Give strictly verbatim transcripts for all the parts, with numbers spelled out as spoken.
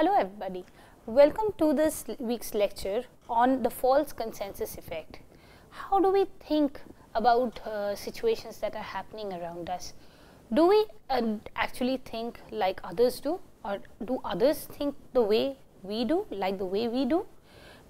Hello everybody, welcome to this week's lecture on the false consensus effect. How do we think about uh, situations that are happening around us? Do we uh, actually think like others do, or do others think the way we do, like the way we do?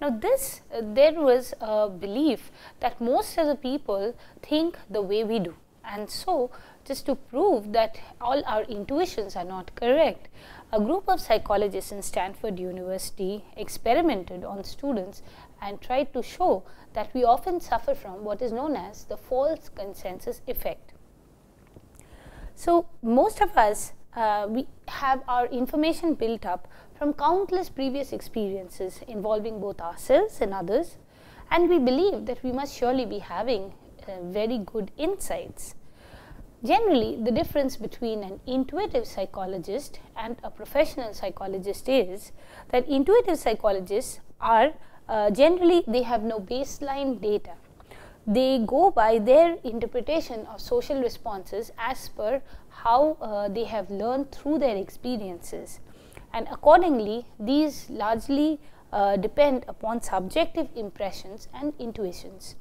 Now this, uh, there was a belief that most of the people think the way we do, and so just to prove that all our intuitions are not correct, a group of psychologists in Stanford University experimented on students and tried to show that we often suffer from what is known as the false consensus effect. So most of us, uh, we have our information built up from countless previous experiences involving both ourselves and others, and we believe that we must surely be having uh, very good insights. Generally, the difference between an intuitive psychologist and a professional psychologist is that intuitive psychologists are uh, generally they have no baseline data. They go by their interpretation of social responses as per how uh, they have learned through their experiences, and accordingly these largely uh, depend upon subjective impressions and intuitions.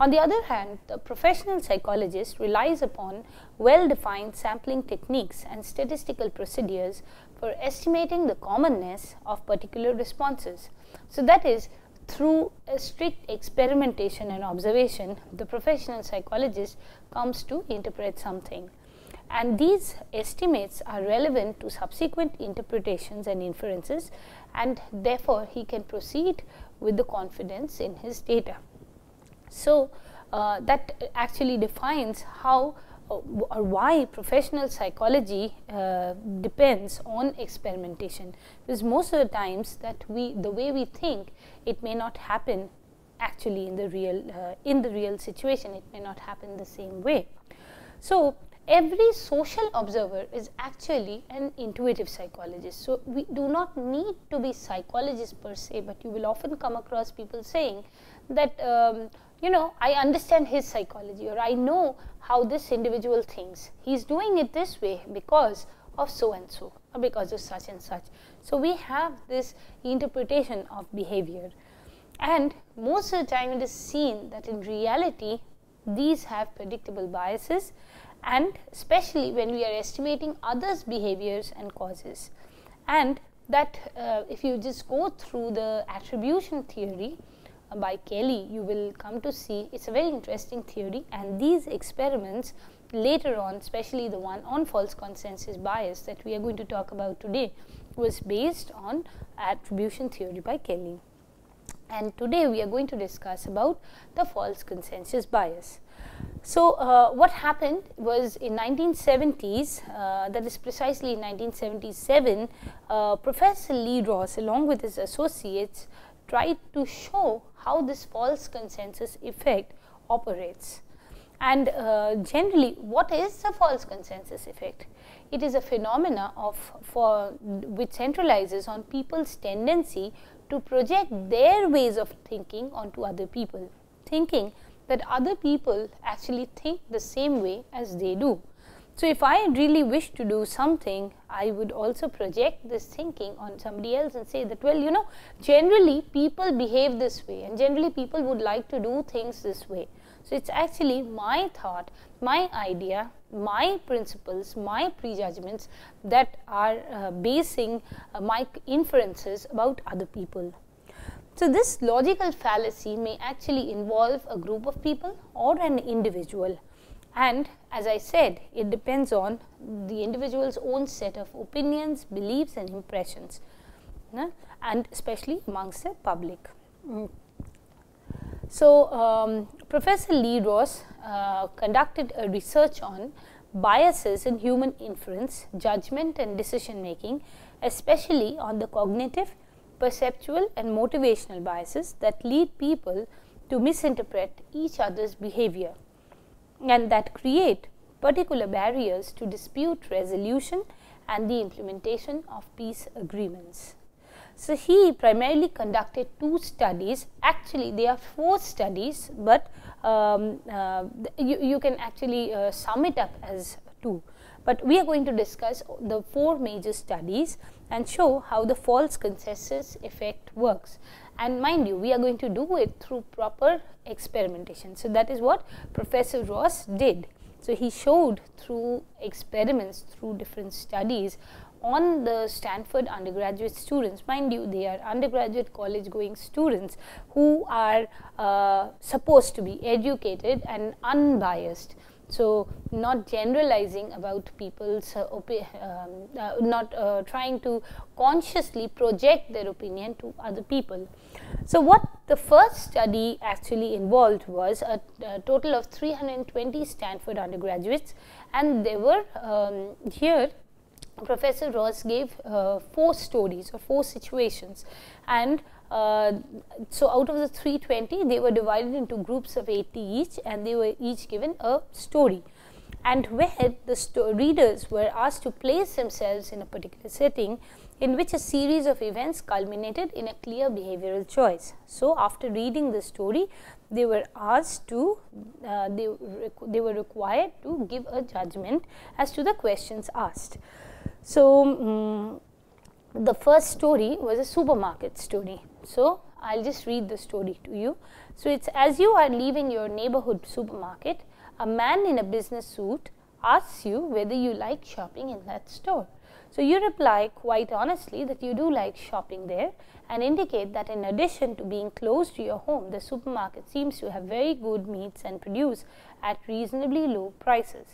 On the other hand, the professional psychologist relies upon well-defined sampling techniques and statistical procedures for estimating the commonness of particular responses. So that is, through a strict experimentation and observation, the professional psychologist comes to interpret something, and these estimates are relevant to subsequent interpretations and inferences, and therefore he can proceed with the confidence in his data. So uh, that actually defines how uh, or why professional psychology uh, depends on experimentation, because most of the times that we the way we think, it may not happen actually in the real uh, in the real situation. It may not happen the same way. So every social observer is actually an intuitive psychologist. So we do not need to be psychologists per se, but you will often come across people saying that um, you know, I understand his psychology, or I know how this individual thinks. He's doing it this way because of so and so, or because of such and such. So we have this interpretation of behavior, and most of the time it is seen that in reality these have predictable biases, and especially when we are estimating others' behaviors and causes. And that uh, if you just go through the attribution theory by Kelley, you will come to see it's a very interesting theory, and these experiments later on, especially the one on false consensus bias that we are going to talk about today, was based on attribution theory by Kelley. And today we are going to discuss about the false consensus bias. So uh, what happened was, in nineteen seventies, uh, that is precisely in nineteen seventy-seven, uh, Professor Lee Ross along with his associates tried to show how this false consensus effect operates. And uh, generally, what is the false consensus effect? It is a phenomena of for which centralizes on people's tendency to project their ways of thinking onto other people, thinking that other people actually think the same way as they do. So if I really wish to do something, I would also project this thinking on somebody else and say that, well, you know, generally people behave this way, and generally people would like to do things this way. So it's actually my thought, my idea, my principles, my prejudgments that are uh, basing uh, my inferences about other people. So this logical fallacy may actually involve a group of people or an individual. And as I said, it depends on the individual's own set of opinions, beliefs and impressions, uh, and especially amongst the public. Mm. So um, Professor Lee Ross uh, conducted a research on biases in human inference, judgment and decision making, especially on the cognitive, perceptual and motivational biases that lead people to misinterpret each other's behavior and that create particular barriers to dispute resolution and the implementation of peace agreements. So, he primarily conducted two studies. Actually, they are four studies, but um, uh, you, you can actually uh, sum it up as two. But we are going to discuss the four major studies and show how the false consensus effect works. And mind you, we are going to do it through proper experimentation. So, that is what Professor Ross did. So, he showed through experiments, through different studies on the Stanford undergraduate students. Mind you, they are undergraduate college going students who are uh, supposed to be educated and unbiased. So, not generalizing about people's, uh, opi um, uh, not uh, trying to consciously project their opinion to other people. So, what the first study actually involved was a, a total of three hundred twenty Stanford undergraduates, and they were um, here. Professor Ross gave uh, four stories or four situations, and uh, so out of the three hundred twenty, they were divided into groups of eighty each, and they were each given a story, and where the sto readers were asked to place themselves in a particular setting in which a series of events culminated in a clear behavioral choice. So, after reading the story, they were asked to, uh, they, they were required to give a judgment as to the questions asked. So, um, the first story was a supermarket story. So, I will just read the story to you. So, it is as you are leaving your neighborhood supermarket, a man in a business suit asks you whether you like shopping in that store. So, you reply quite honestly that you do like shopping there and indicate that in addition to being close to your home, the supermarket seems to have very good meats and produce at reasonably low prices.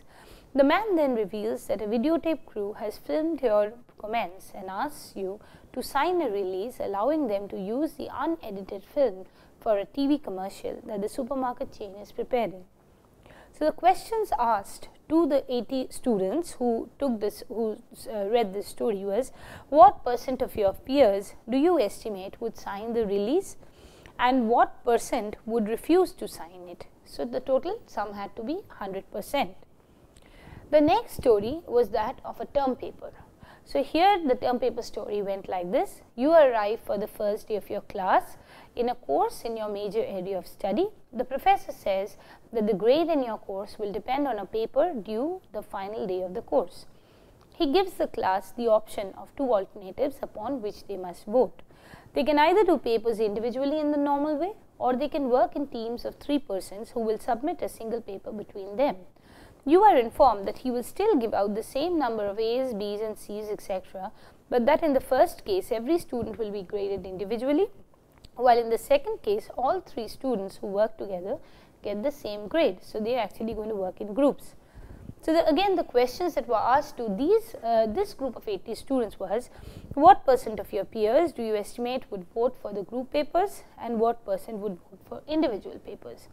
The man then reveals that a videotape crew has filmed your comments and asks you to sign a release allowing them to use the unedited film for a T V commercial that the supermarket chain is preparing. So, the questions asked to the eighty students who took this, who uh, read this story was, what percent of your peers do you estimate would sign the release and what percent would refuse to sign it? So, the total sum had to be one hundred percent. The next story was that of a term paper. So, here the term paper story went like this. You arrive for the first day of your class in a course in your major area of study. The professor says that the grade in your course will depend on a paper due the final day of the course. He gives the class the option of two alternatives upon which they must vote. They can either do papers individually in the normal way, or they can work in teams of three persons who will submit a single paper between them. You are informed that he will still give out the same number of A's, B's and C's, et cetera, but that in the first case, every student will be graded individually, while in the second case, all three students who work together get the same grade. So, they are actually going to work in groups. So, the, again the questions that were asked to these, uh, this group of eighty students was, what percent of your peers do you estimate would vote for the group papers and what percent would vote for individual papers?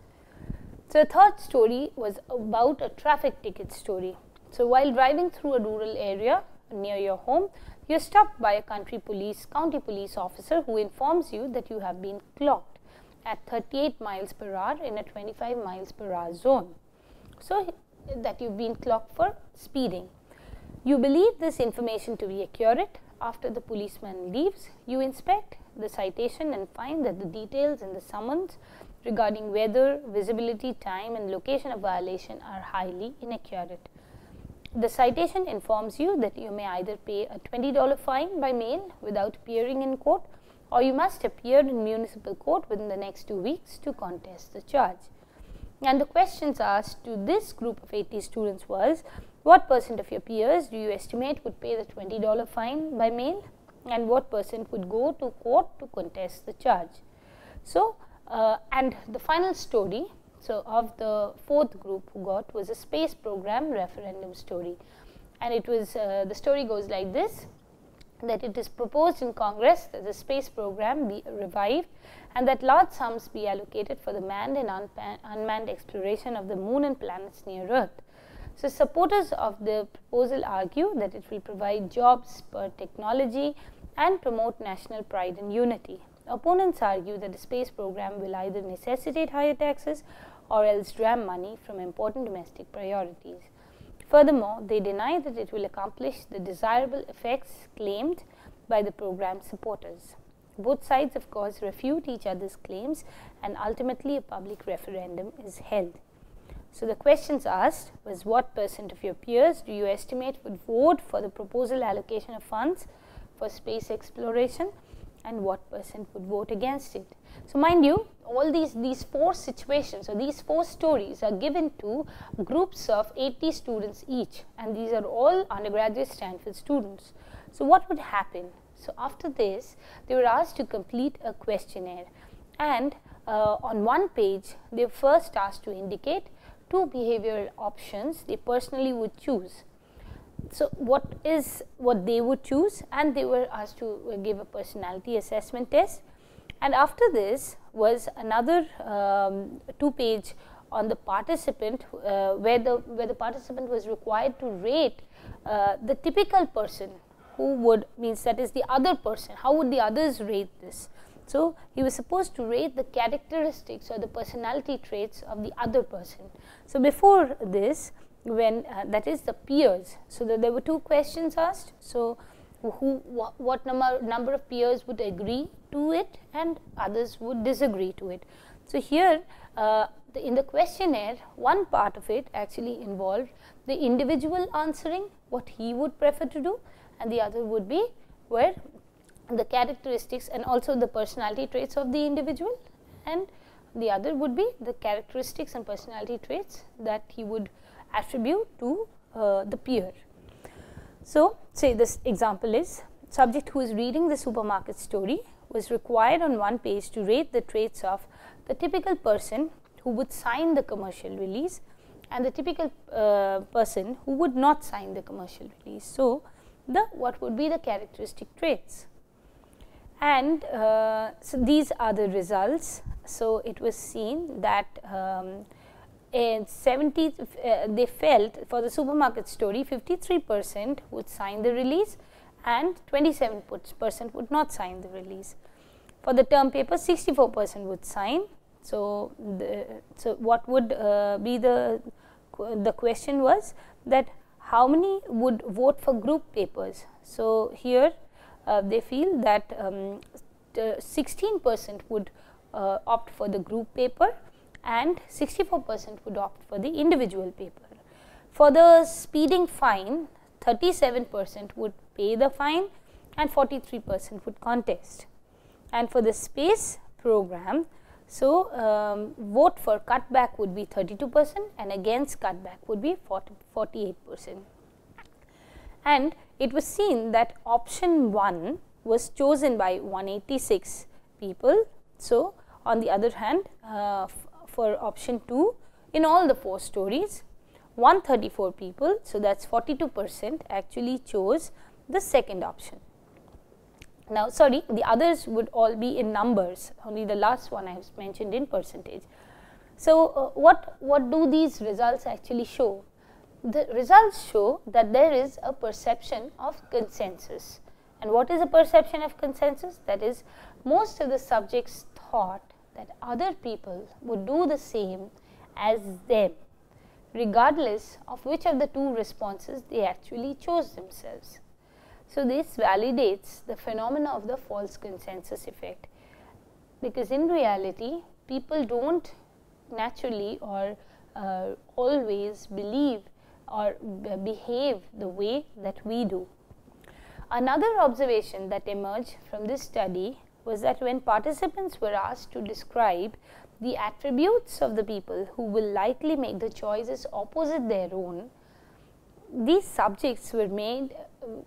So, the third story was about a traffic ticket story. So, while driving through a rural area near your home, you are stopped by a country police, county police officer who informs you that you have been clocked at thirty-eight miles per hour in a twenty-five miles per hour zone. So, that you have been clocked for speeding. You believe this information to be accurate. After the policeman leaves, you inspect the citation and find that the details in the summons regarding weather, visibility, time and location of violation are highly inaccurate. The citation informs you that you may either pay a twenty dollar fine by mail without appearing in court, or you must appear in municipal court within the next two weeks to contest the charge. And the questions asked to this group of eighty students was, what percent of your peers do you estimate would pay the twenty dollar fine by mail and what percent would go to court to contest the charge? So, Uh, and the final story, so of the fourth group who got, was a space program referendum story, and it was uh, the story goes like this, that it is proposed in Congress that the space program be revived and that large sums be allocated for the manned and unmanned exploration of the moon and planets near Earth. So supporters of the proposal argue that it will provide jobs per technology and promote national pride and unity. Opponents argue that the space program will either necessitate higher taxes or else dram money from important domestic priorities. Furthermore, they deny that it will accomplish the desirable effects claimed by the program supporters. Both sides, of course, refute each other's claims, and ultimately a public referendum is held. So the questions asked was, what percent of your peers do you estimate would vote for the proposal allocation of funds for space exploration, and what percent would vote against it? So mind you, all these these four situations or these four stories are given to groups of eighty students each, and these are all undergraduate Stanford students. So what would happen? So after this, they were asked to complete a questionnaire, and uh, on one page they were first asked to indicate two behavioral options they personally would choose. So what is what they would choose, and they were asked to give a personality assessment test. And after this was another um, two page on the participant, uh, where the where the participant was required to rate uh, the typical person who would, means that is the other person, how would the others rate this. So he was supposed to rate the characteristics or the personality traits of the other person. So before this, when uh, that is the peers, so that there were two questions asked. So who wh what number number of peers would agree to it and others would disagree to it. So here uh, the, in the questionnaire, one part of it actually involved the individual answering what he would prefer to do, and the other would be where the characteristics and also the personality traits of the individual, and the other would be the characteristics and personality traits that he would attribute to uh, the peer. So, say this example is, subject who is reading the supermarket story was required on one page to rate the traits of the typical person who would sign the commercial release and the typical uh, person who would not sign the commercial release. So, the what would be the characteristic traits, and uh, so these are the results. So, it was seen that um, in seventy, uh, they felt for the supermarket story fifty-three percent would sign the release and twenty-seven percent would not sign the release. For the term paper, sixty-four percent would sign. So, the, so what would uh, be the, the question was that how many would vote for group papers. So, here uh, they feel that um, sixteen percent would uh, opt for the group paper, and sixty-four percent would opt for the individual paper. For the speeding fine, thirty-seven percent would pay the fine and forty-three percent would contest. And for the space program, so um, vote for cutback would be thirty-two percent and against cutback would be forty-eight percent. And it was seen that option one was chosen by one hundred eighty-six people. So on the other hand, uh, for option two, in all the four stories, one hundred thirty-four people, so that is forty-two percent actually chose the second option. Now, sorry, the others would all be in numbers, only the last one I have mentioned in percentage. So, uh, what, what do these results actually show? The results show that there is a perception of consensus. And what is a perception of consensus? That is, most of the subjects thought that other people would do the same as them, regardless of which of the two responses they actually chose themselves. So, this validates the phenomena of the false consensus effect, because in reality people do not naturally or uh, always believe or behave the way that we do. Another observation that emerged from this study was that when participants were asked to describe the attributes of the people who will likely make the choices opposite their own, these subjects were made,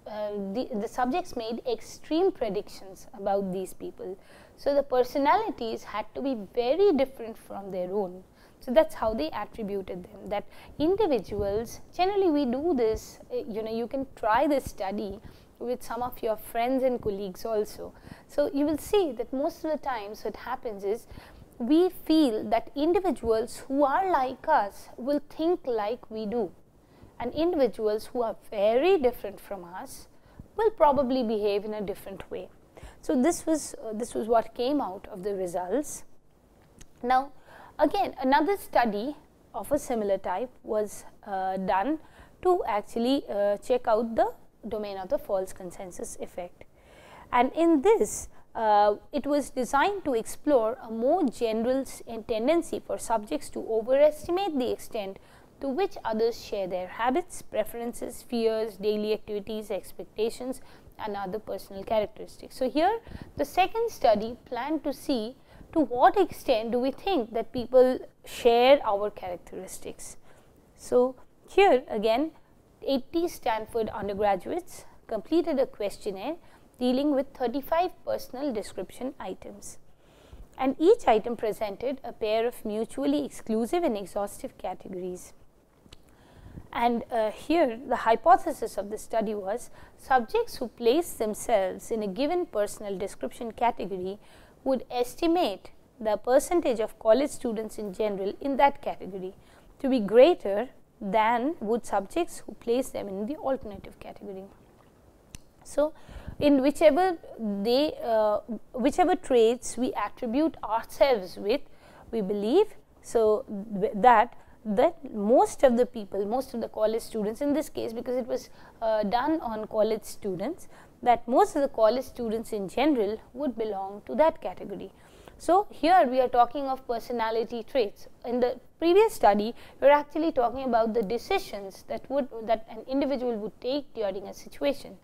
uh, the, the subjects made extreme predictions about these people. So, the personalities had to be very different from their own. So, that is how they attributed them, that individuals, generally we do this, uh, you know, you can try this study with some of your friends and colleagues also. So, you will see that most of the times what happens is, we feel that individuals who are like us will think like we do. and individuals who are very different from us will probably behave in a different way. So this was, uh, this was what came out of the results. Now, again, another study of a similar type was uh, done to actually uh, check out the domain of the false consensus effect. And in this, uh, it was designed to explore a more general tendency for subjects to overestimate the extent to which others share their habits, preferences, fears, daily activities, expectations, and other personal characteristics. So, here the second study planned to see to what extent do we think that people share our characteristics. So, here again eighty Stanford undergraduates completed a questionnaire dealing with thirty-five personal description items, and each item presented a pair of mutually exclusive and exhaustive categories. And uh, here the hypothesis of the study was subjects who placed themselves in a given personal description category would estimate the percentage of college students in general in that category to be greater than would subjects who place them in the alternative category. So, in whichever they, uh, whichever traits we attribute ourselves with, we believe so that that most of the people, most of the college students in this case, because it was uh, done on college students, that most of the college students in general would belong to that category. So, here we are talking of personality traits. In the previous study, we are actually talking about the decisions that would that an individual would take during a situation.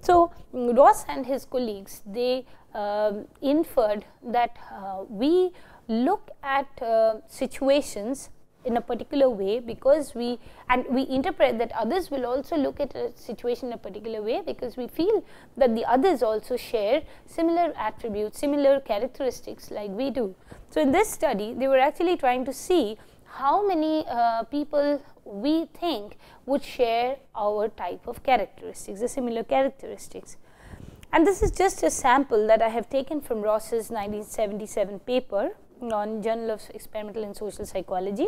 So, Ross and his colleagues, they uh, inferred that uh, we look at uh, situations in a particular way because we and we interpret that others will also look at a situation in a particular way because we feel that the others also share similar attributes, similar characteristics like we do. So, in this study they were actually trying to see how many uh, people we think would share our type of characteristics, the similar characteristics. And this is just a sample that I have taken from Ross's nineteen seventy-seven paper on Journal of Experimental and Social Psychology,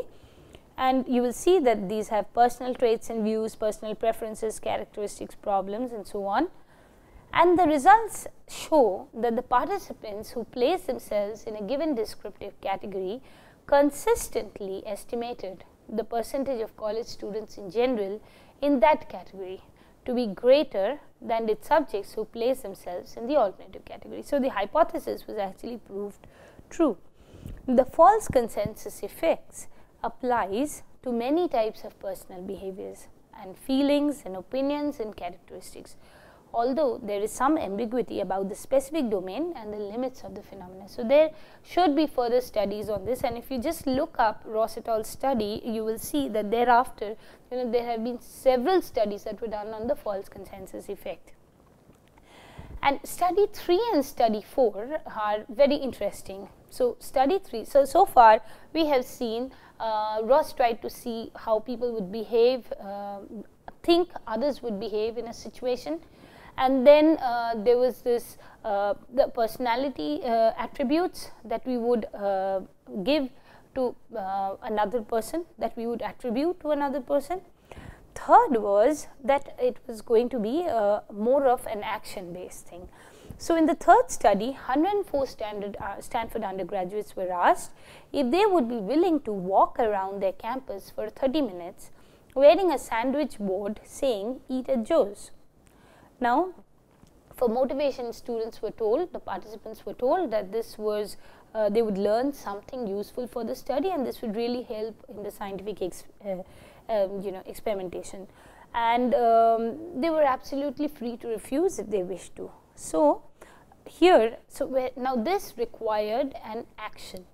and you will see that these have personal traits and views, personal preferences, characteristics, problems, and so on. And the results show that the participants who place themselves in a given descriptive category consistently estimated the percentage of college students in general in that category to be greater than did subjects who place themselves in the alternative category. So, the hypothesis was actually proved true. The false consensus effects applies to many types of personal behaviors and feelings and opinions and characteristics, although there is some ambiguity about the specific domain and the limits of the phenomena. So, there should be further studies on this, and if you just look up Ross et al study, you will see that thereafter, you know, there have been several studies that were done on the false consensus effect. And study three and study four are very interesting. So, study three, so, so far we have seen uh, Ross tried to see how people would behave, uh, think others would behave in a situation, and then uh, there was this uh, the personality uh, attributes that we would uh, give to uh, another person, that we would attribute to another person. Third was that it was going to be uh, more of an action based thing. So, in the third study, one hundred and four standard, uh, Stanford undergraduates were asked if they would be willing to walk around their campus for thirty minutes wearing a sandwich board saying "Eat at Joe's." Now, for motivation, students were told, the participants were told that this was, uh, they would learn something useful for the study and this would really help in the scientific ex uh, um, you know, experimentation. And um, they were absolutely free to refuse if they wished to. So, here, so where, now this required an action,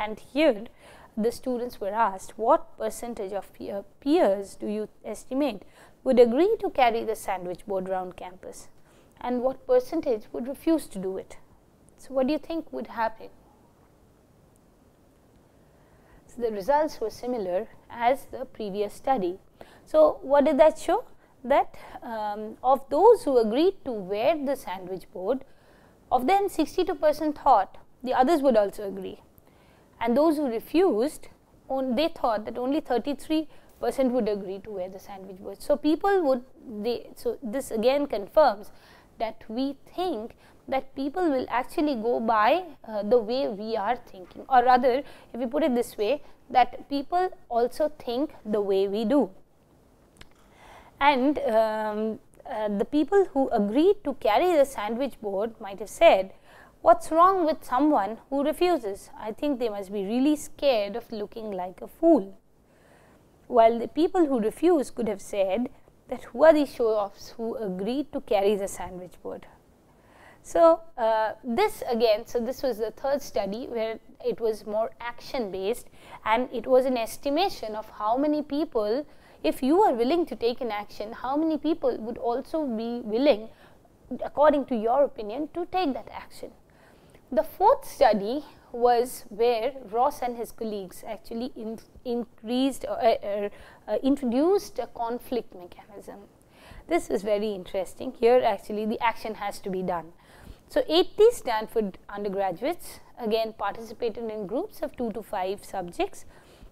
and here the students were asked, what percentage of peer peers do you estimate would agree to carry the sandwich board around campus, and what percentage would refuse to do it? So, what do you think would happen? So, the results were similar as the previous study. So, what did that show? That um, of those who agreed to wear the sandwich board, of them sixty-two percent thought the others would also agree, and those who refused, on, they thought that only thirty-three percent percent would agree to wear the sandwich board. So people would, they, so this again confirms that we think that people will actually go by uh, the way we are thinking, or rather if we put it this way, that people also think the way we do. And um, uh, the people who agreed to carry the sandwich board might have said, "What's wrong with someone who refuses? I think they must be really scared of looking like a fool." While the people who refuse could have said that, "Who are these show-offs who agreed to carry the sandwich board?" So uh, this again, so this was the third study where it was more action based, and it was an estimation of how many people, if you are willing to take an action, how many people would also be willing, according to your opinion, to take that action. The fourth study was where Ross and his colleagues actually in, increased or uh, uh, introduced a conflict mechanism. This is very interesting. Here actually the action has to be done. So eighty Stanford undergraduates again participated in groups of two to five subjects,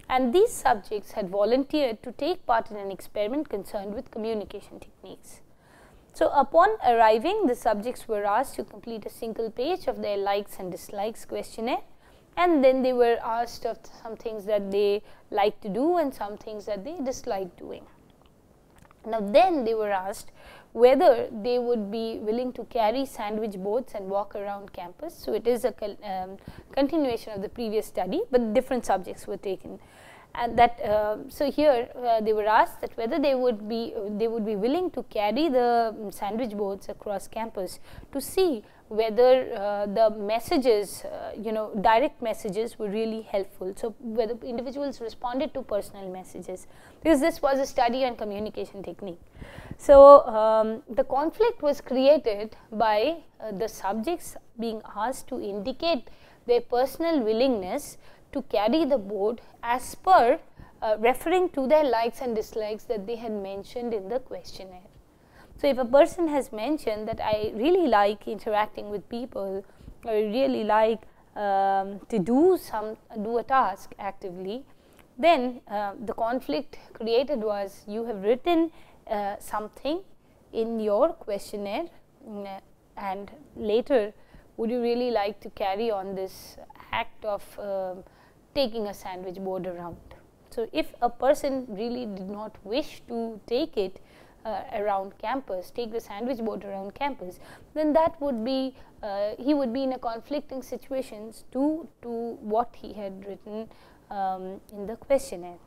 and these subjects had volunteered to take part in an experiment concerned with communication techniques. So upon arriving, the subjects were asked to complete a single page of their likes and dislikes questionnaire, and then they were asked of some things that they like to do and some things that they dislike doing. Now then they were asked whether they would be willing to carry sandwich boards and walk around campus. So it is a con um, continuation of the previous study, but different subjects were taken. And that uh, so here uh, they were asked that whether they would be uh, they would be willing to carry the um, sandwich boards across campus to see whether uh, the messages, uh, you know, direct messages were really helpful. So whether individuals responded to personal messages, because this was a study on communication technique. So um, the conflict was created by uh, the subjects being asked to indicate their personal willingness to carry the board as per uh, referring to their likes and dislikes that they had mentioned in the questionnaire. So if a person has mentioned that I really like interacting with people, or I really like um, to do some do a task actively, then uh, the conflict created was, you have written uh, something in your questionnaire, and later would you really like to carry on this act of uh, taking a sandwich board around? So if a person really did not wish to take it uh, around campus, take the sandwich board around campus, then that would be, uh, he would be in a conflicting situations due to what he had written um, in the questionnaire.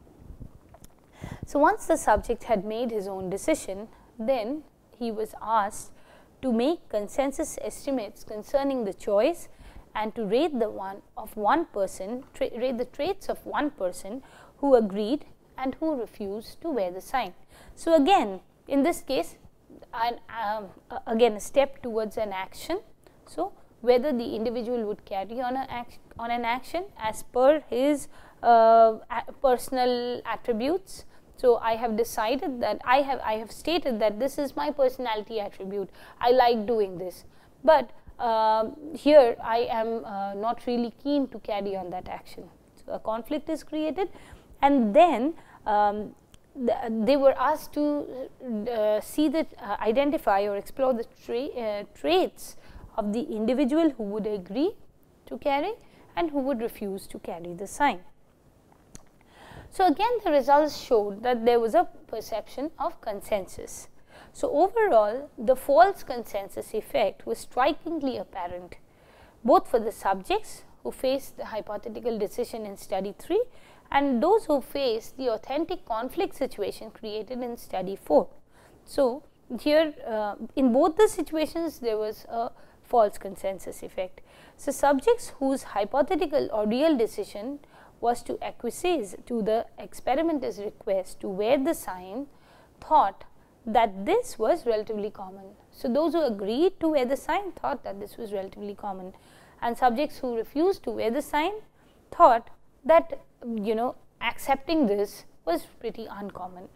So once the subject had made his own decision, then he was asked to make consensus estimates concerning the choice and to rate the one of one person, rate the traits of one person who agreed and who refused to wear the sign. So again, in this case, an, um, again a step towards an action. So whether the individual would carry on, a act, on an action as per his uh, personal attributes. So I have decided that I have I have stated that this is my personality attribute. I like doing this, but Uh, here I am uh, not really keen to carry on that action. So a conflict is created, and then um, th they were asked to uh, see that, uh, identify or explore the tra uh, traits of the individual who would agree to carry and who would refuse to carry the sign. So again the results showed that there was a perception of consensus. So overall, the false consensus effect was strikingly apparent, both for the subjects who faced the hypothetical decision in study three and those who faced the authentic conflict situation created in study four. So here uh, in both the situations there was a false consensus effect. So subjects whose hypothetical or real decision was to acquiesce to the experimenter's request to wear the sign thought that this was relatively common. So those who agreed to wear the sign thought that this was relatively common, and subjects who refused to wear the sign thought that, you know, accepting this was pretty uncommon.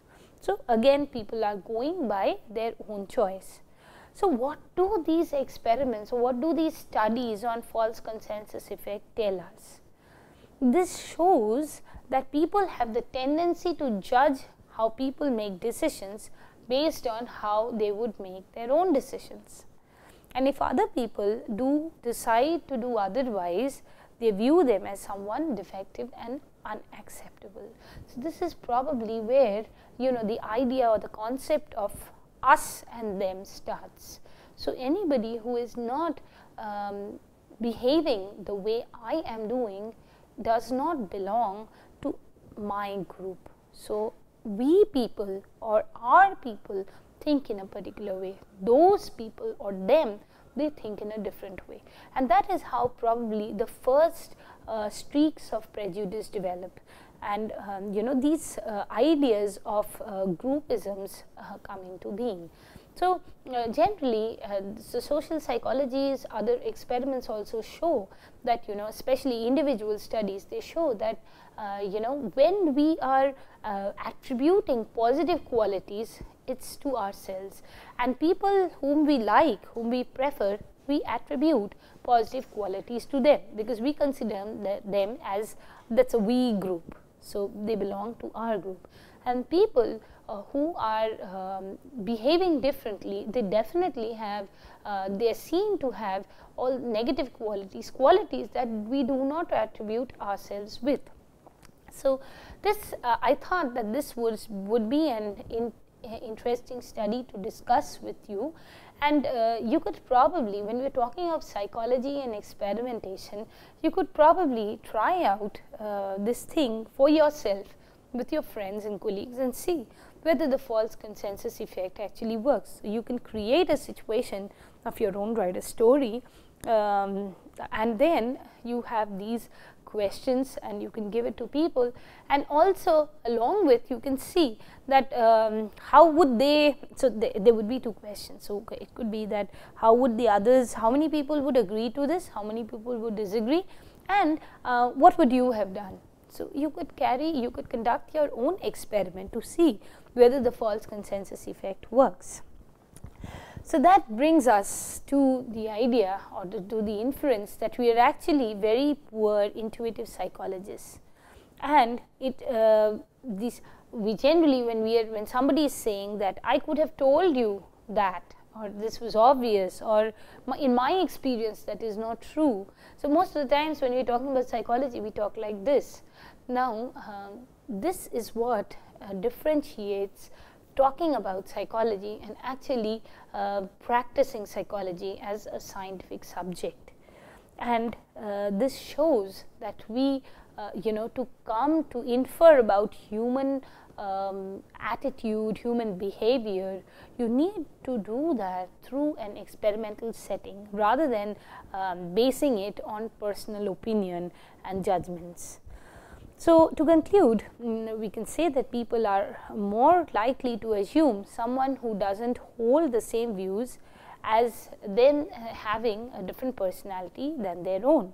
So again people are going by their own choice. So what do these experiments, or what do these studies on false consensus effect tell us? This shows that people have the tendency to judge how people make decisions based on how they would make their own decisions. And if other people do decide to do otherwise, they view them as someone defective and unacceptable. So this is probably where, you know, the idea or the concept of us and them starts. So anybody who is not um, behaving the way I am doing does not belong to my group. So we people or our people think in a particular way, those people or them, they think in a different way. And that is how probably the first uh, streaks of prejudice develop. And um, you know, these uh, ideas of uh, groupisms uh, come into being. So uh, generally, uh, so social psychology's other experiments also show that, you know, especially individual studies, they show that, uh, you know, when we are uh, attributing positive qualities, it's to ourselves. And people whom we like, whom we prefer, we attribute positive qualities to them because we consider them as, that's a we group. So they belong to our group. And people uh, who are um, behaving differently, they definitely have, uh, they seem to have all negative qualities, qualities that we do not attribute ourselves with. So this, uh, I thought that this was, would be an in, uh, interesting study to discuss with you. And uh, you could probably, when we are talking of psychology and experimentation, you could probably try out uh, this thing for yourself with your friends and colleagues and see whether the false consensus effect actually works. So you can create a situation of your own, write a story, um, and then you have these questions and you can give it to people, and also along with you can see that um, how would they, so they, there would be two questions. So it could be that how would the others, how many people would agree to this, how many people would disagree, and uh, what would you have done? So you could carry, you could conduct your own experiment to see whether the false consensus effect works. So that brings us to the idea or to, to the inference that we are actually very poor intuitive psychologists. And it, uh, this, we generally, when we are, when somebody is saying that I could have told you that, or this was obvious, or my, in my experience that is not true. So most of the times when we are talking about psychology, we talk like this. Now, um, this is what uh, differentiates talking about psychology and actually uh, practicing psychology as a scientific subject. And uh, this shows that we, uh, you know, to come to infer about human um, attitude, human behavior, you need to do that through an experimental setting rather than um, basing it on personal opinion and judgments. So to conclude, we can say that people are more likely to assume someone who doesn't hold the same views as them having a different personality than their own.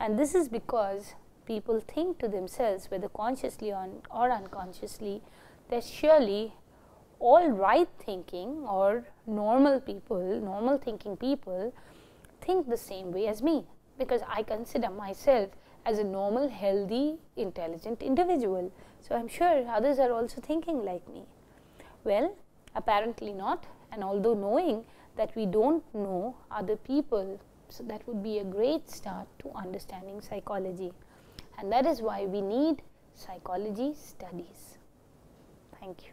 And this is because people think to themselves, whether consciously or unconsciously, that surely all right thinking or normal people, normal thinking people think the same way as me, because I consider myself as a normal, healthy, intelligent individual. So I'm sure others are also thinking like me. Well, apparently not. And although knowing that we don't know other people, so that would be a great start to understanding psychology. And that is why we need psychology studies. Thank you.